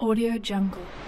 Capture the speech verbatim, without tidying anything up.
AudioJungle.